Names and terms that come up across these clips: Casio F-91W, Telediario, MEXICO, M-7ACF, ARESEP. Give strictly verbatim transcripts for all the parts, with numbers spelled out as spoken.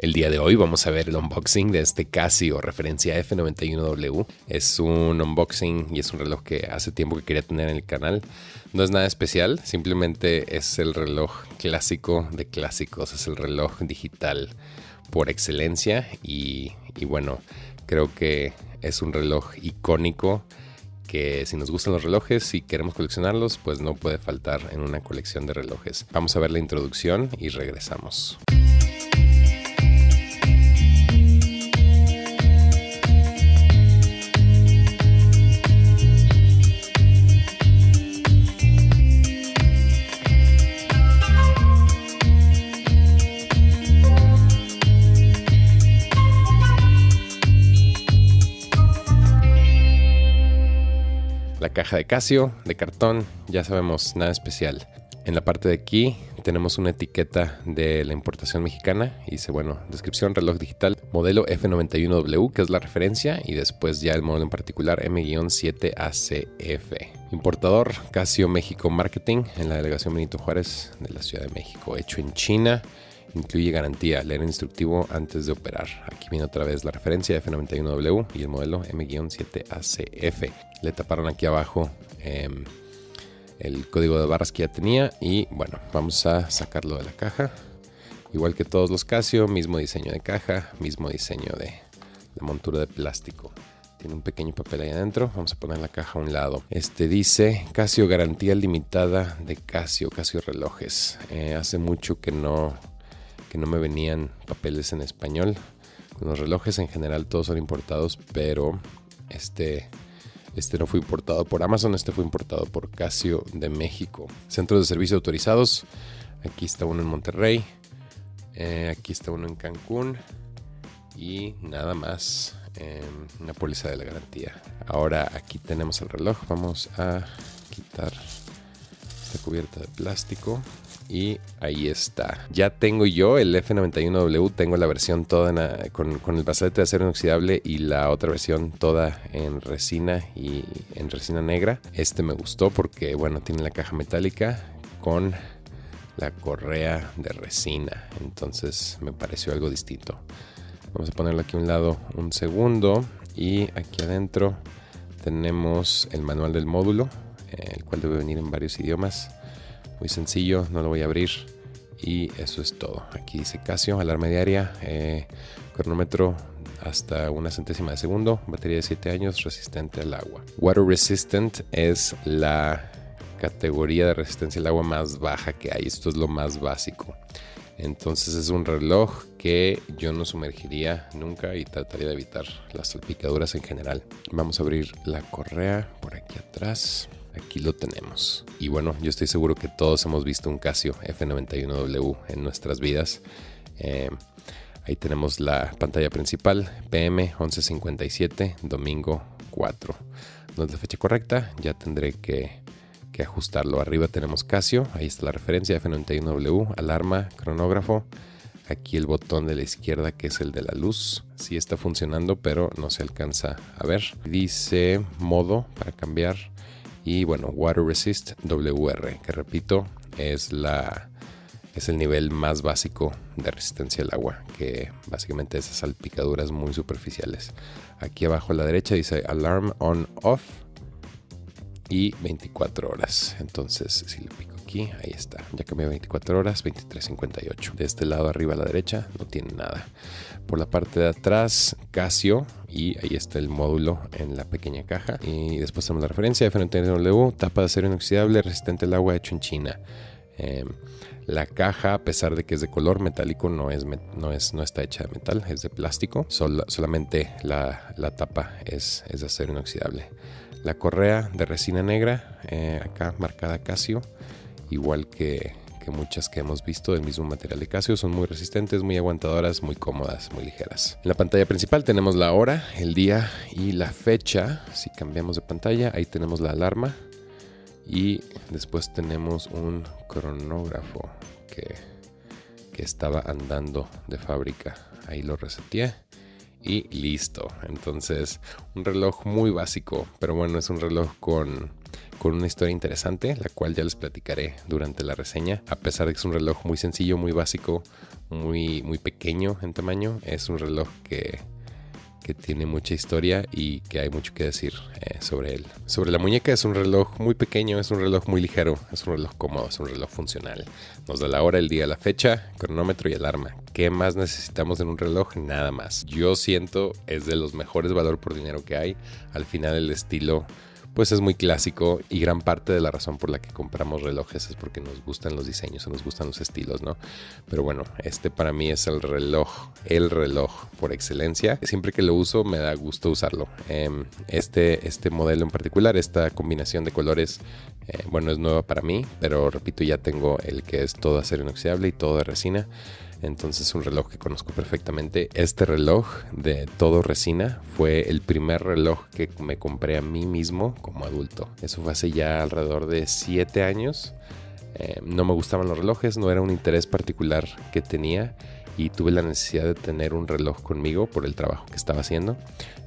El día de hoy vamos a ver el unboxing de este Casio referencia F noventa y uno W. Es un unboxing y es un reloj que hace tiempo que quería tener en el canal. No es nada especial, simplemente es el reloj clásico de clásicos. Es el reloj digital por excelencia y, y bueno, creo que es un reloj icónico que si nos gustan los relojes y queremos coleccionarlos, pues no puede faltar en una colección de relojes. Vamos a ver la introducción y regresamos. La caja de Casio, de cartón, ya sabemos, nada especial. En la parte de aquí tenemos una etiqueta de la importación mexicana y dice, bueno, descripción, reloj digital, modelo F noventa y uno W, que es la referencia, y después ya el modelo en particular, M siete A C F. Importador, Casio México Marketing, en la delegación Benito Juárez de la Ciudad de México, hecho en China. Incluye garantía, leer el instructivo antes de operar. Aquí viene otra vez la referencia F noventa y uno W y el modelo M siete A C F. Le taparon aquí abajo eh, el código de barras que ya tenía y bueno, vamos a sacarlo de la caja. Igual que todos los Casio, mismo diseño de caja, mismo diseño de, de montura de plástico. Tiene un pequeño papel ahí adentro. Vamos a poner la caja a un lado. Este dice Casio garantía limitada de Casio, Casio relojes. Eh, hace mucho que no... que no me venían papeles en español. Con los relojes en general todos son importados, pero este, este no fue importado por Amazon, este fue importado por Casio de México. Centros de servicio autorizados, aquí está uno en Monterrey, eh, aquí está uno en Cancún y nada más, eh, una póliza de la garantía. Ahora aquí tenemos el reloj, vamos a quitar esta cubierta de plástico. Y ahí está. Ya tengo yo el F noventa y uno W, tengo la versión toda en, con, con el brazalete de acero inoxidable y la otra versión toda en resina y en resina negra. Este me gustó porque, bueno, tiene la caja metálica con la correa de resina. Entonces me pareció algo distinto. Vamos a ponerlo aquí a un lado un segundo y aquí adentro tenemos el manual del módulo, el cual debe venir en varios idiomas. Muy sencillo, no lo voy a abrir y eso es todo. Aquí dice Casio, alarma diaria, eh, cronómetro hasta una centésima de segundo, batería de siete años, resistente al agua. Water resistant es la categoría de resistencia al agua más baja que hay, esto es lo más básico. Entonces es un reloj que yo no sumergiría nunca y trataría de evitar las salpicaduras en general. Vamos a abrir la correa por aquí atrás. Aquí lo tenemos. Y bueno, yo estoy seguro que todos hemos visto un Casio F noventa y uno W en nuestras vidas. Eh, ahí tenemos la pantalla principal, P M once cincuenta y siete, domingo cuatro. No es la fecha correcta, ya tendré que, que ajustarlo. Arriba tenemos Casio, ahí está la referencia F noventa y uno W, alarma, cronógrafo. Aquí el botón de la izquierda que es el de la luz. Sí está funcionando, pero no se alcanza a ver. Dice modo para cambiar. Y bueno, Water Resist W R, que repito, es, la, es el nivel más básico de resistencia al agua, que básicamente esas salpicaduras muy superficiales. Aquí abajo a la derecha dice Alarm On Off y veinticuatro horas. Entonces, si le pico aquí, ahí está. Ya cambié veinticuatro horas, veintitrés cincuenta y ocho. De este lado arriba a la derecha no tiene nada. Por la parte de atrás, Casio. Y ahí está el módulo en la pequeña caja. Y después tenemos la referencia F noventa y uno W, tapa de acero inoxidable, resistente al agua, hecho en China. Eh, la caja, a pesar de que es de color metálico, no, es, no, es, no está hecha de metal, es de plástico. Sol, solamente la, la tapa es, es de acero inoxidable. La correa de resina negra, eh, acá marcada Casio, igual que, que muchas que hemos visto del mismo material de Casio. Son muy resistentes, muy aguantadoras, muy cómodas, muy ligeras. En la pantalla principal tenemos la hora, el día y la fecha. Si cambiamos de pantalla, ahí tenemos la alarma y después tenemos un cronógrafo que, que estaba andando de fábrica. Ahí lo reseteé y listo. Entonces, un reloj muy básico, pero bueno, es un reloj con con una historia interesante, la cual ya les platicaré durante la reseña. A pesar de que es un reloj muy sencillo, muy básico, muy, muy pequeño en tamaño, es un reloj que, que tiene mucha historia y que hay mucho que decir eh, sobre él. Sobre la muñeca, es un reloj muy pequeño, es un reloj muy ligero, es un reloj cómodo, es un reloj funcional. Nos da la hora, el día, la fecha, cronómetro y alarma. ¿Qué más necesitamos en un reloj? Nada más. Yo siento es de los mejores valor por dinero que hay. Al final el estilo pues es muy clásico, y gran parte de la razón por la que compramos relojes es porque nos gustan los diseños, nos gustan los estilos, ¿no? Pero bueno, este para mí es el reloj, el reloj por excelencia. Siempre que lo uso me da gusto usarlo. Este, este modelo en particular, esta combinación de colores, bueno, es nueva para mí, pero repito, ya tengo el que es todo acero inoxidable y todo de resina. Entonces, un reloj que conozco perfectamente. Este reloj de todo resina fue el primer reloj que me compré a mí mismo como adulto. Eso fue hace ya alrededor de siete años. Eh, no me gustaban los relojes, no era un interés particular que tenía, y tuve la necesidad de tener un reloj conmigo por el trabajo que estaba haciendo.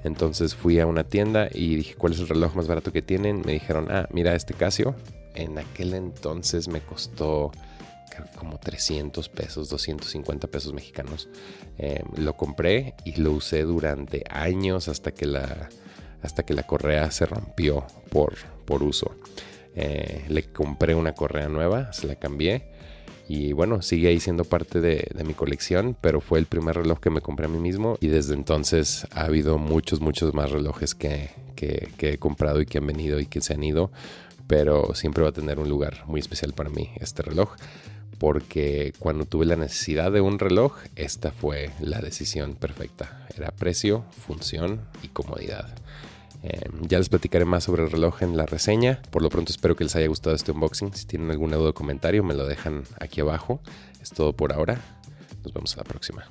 Entonces fui a una tienda y dije, ¿cuál es el reloj más barato que tienen? Me dijeron, ah, mira este Casio. En aquel entonces me costó como trescientos pesos, doscientos cincuenta pesos mexicanos. Eh, lo compré y lo usé durante años hasta que la, hasta que la correa se rompió por, por uso. Eh, le compré una correa nueva, se la cambié y bueno, sigue ahí siendo parte de, de mi colección, pero fue el primer reloj que me compré a mí mismo, y desde entonces ha habido muchos, muchos más relojes que, que, que he comprado y que han venido y que se han ido, pero siempre va a tener un lugar muy especial para mí este reloj. Porque cuando tuve la necesidad de un reloj, esta fue la decisión perfecta. Era precio, función y comodidad. Eh, ya les platicaré más sobre el reloj en la reseña. Por lo pronto espero que les haya gustado este unboxing. Si tienen alguna duda o comentario, me lo dejan aquí abajo. Es todo por ahora. Nos vemos a la próxima.